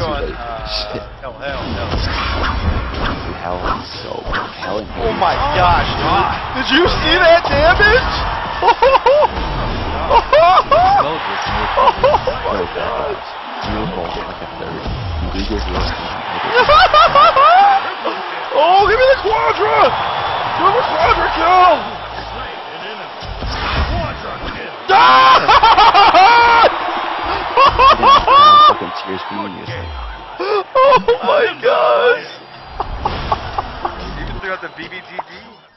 you on hell in here. Oh my gosh, dude. Did you see that damage? Oh my God. Beautiful. Like a third. Oh, give me the Quadra! Give me the Quadra kill! Oh my gosh! You can throw out the BBGG.